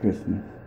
Christmas.